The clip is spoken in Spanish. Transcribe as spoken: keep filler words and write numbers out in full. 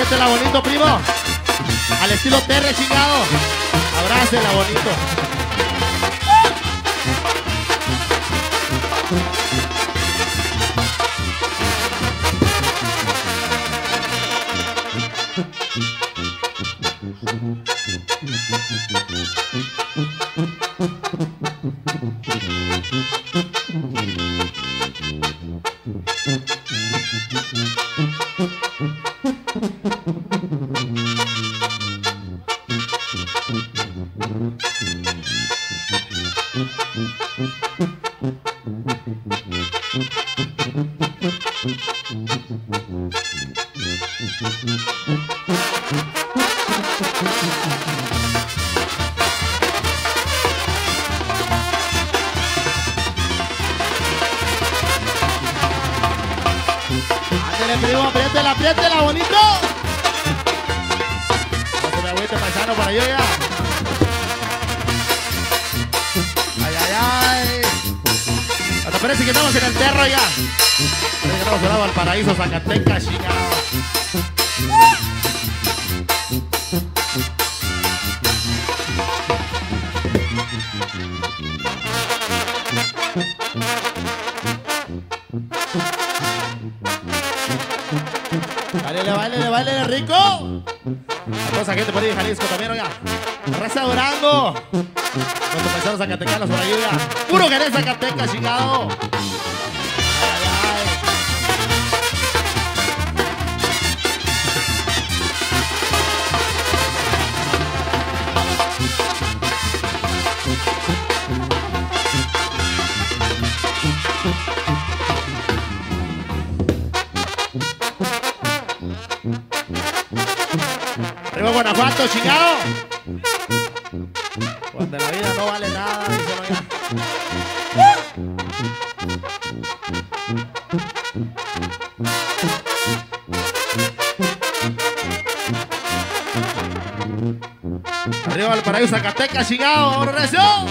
Apriétela bonito, primo. Al estilo Terre, chingado. Abrácela bonito. Apriétela, apriétela, bonito. No se me agüite, paisano, por ahí, oiga. Ay, ay, ay. Hasta parece que estamos en el Terro, oiga. Parece que estamos en el paraíso, Zacatecas, chingada. Báilele, báilele, rico. A toda esa gente por ahí de Jalisco también, oiga. Raza Durango. Nuestros paisanos zacatecanos por ahí, oiga. Puro que eres Zacatecas, chingado. Guanajuato, chingado. Cuando la vida no vale nada, dice no. Arriba al paraíso Zacatecas, chingado, oración.